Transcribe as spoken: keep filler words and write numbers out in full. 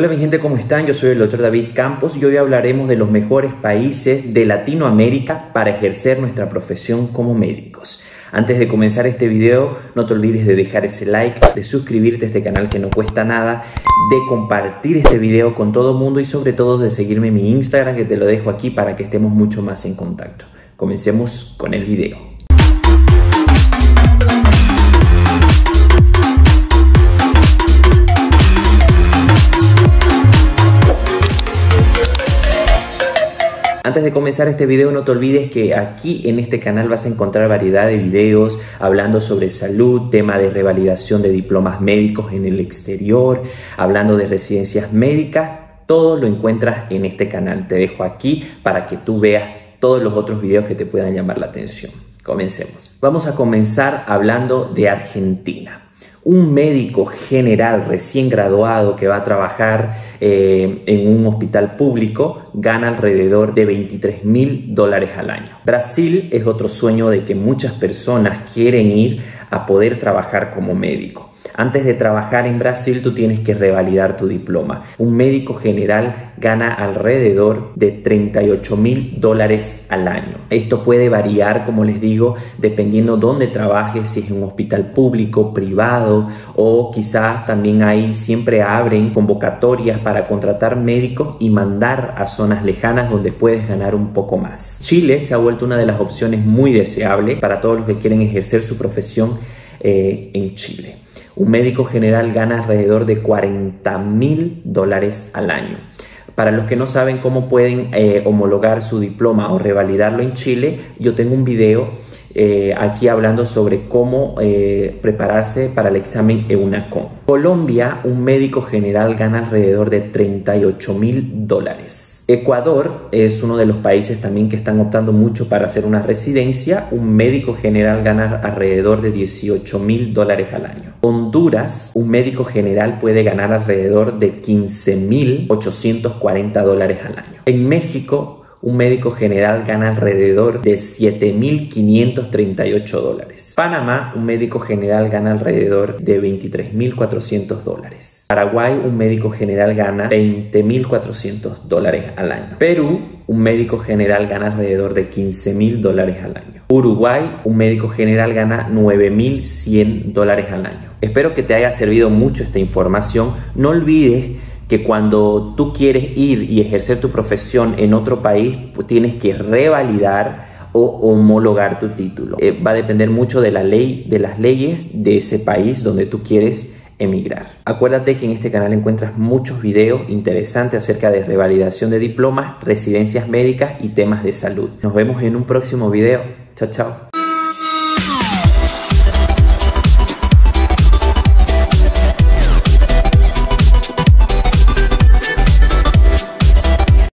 Hola mi gente, ¿cómo están? Yo soy el doctor David Campos y hoy hablaremos de los mejores países de Latinoamérica para ejercer nuestra profesión como médicos. Antes de comenzar este video, no te olvides de dejar ese like, de suscribirte a este canal que no cuesta nada, de compartir este video con todo el mundo y sobre todo de seguirme en mi Instagram, que te lo dejo aquí para que estemos mucho más en contacto. Comencemos con el video. Antes de comenzar este video, no te olvides que aquí en este canal vas a encontrar variedad de videos hablando sobre salud, tema de revalidación de diplomas médicos en el exterior, hablando de residencias médicas. Todo lo encuentras en este canal. Te dejo aquí para que tú veas todos los otros videos que te puedan llamar la atención. Comencemos. Vamos a comenzar hablando de Argentina. Un médico general recién graduado que va a trabajar eh, en un hospital público gana alrededor de veintitrés mil dólares al año. Brasil es otro sueño de que muchas personas quieren ir a poder trabajar como médico. Antes de trabajar en Brasil, tú tienes que revalidar tu diploma. Un médico general gana alrededor de treinta y ocho mil dólares al año. Esto puede variar, como les digo, dependiendo dónde trabajes, si es un hospital público, privado, o quizás también ahí siempre abren convocatorias para contratar médicos y mandar a zonas lejanas donde puedes ganar un poco más. Chile se ha vuelto una de las opciones muy deseables para todos los que quieren ejercer su profesión eh, en Chile. Un médico general gana alrededor de cuarenta mil dólares al año. Para los que no saben cómo pueden eh, homologar su diploma o revalidarlo en Chile, yo tengo un video eh, aquí hablando sobre cómo eh, prepararse para el examen EUNACOM. Colombia, un médico general gana alrededor de treinta y ocho mil dólares. Ecuador es uno de los países también que están optando mucho para hacer una residencia. Un médico general gana alrededor de dieciocho mil dólares al año. Honduras, un médico general puede ganar alrededor de quince mil ochocientos cuarenta dólares al año. En México, un médico general gana alrededor de siete mil quinientos treinta y ocho dólares. Panamá, un médico general gana alrededor de veintitrés mil cuatrocientos dólares. Paraguay, un médico general gana veinte mil cuatrocientos dólares al año. Perú, un médico general gana alrededor de quince mil dólares al año. Uruguay, un médico general gana nueve mil cien dólares al año. Espero que te haya servido mucho esta información. No olvides que cuando tú quieres ir y ejercer tu profesión en otro país, pues tienes que revalidar o homologar tu título. Eh, va a depender mucho de la ley, de las leyes de ese país donde tú quieres emigrar. Acuérdate que en este canal encuentras muchos videos interesantes acerca de revalidación de diplomas, residencias médicas y temas de salud. Nos vemos en un próximo video. Chao, chao.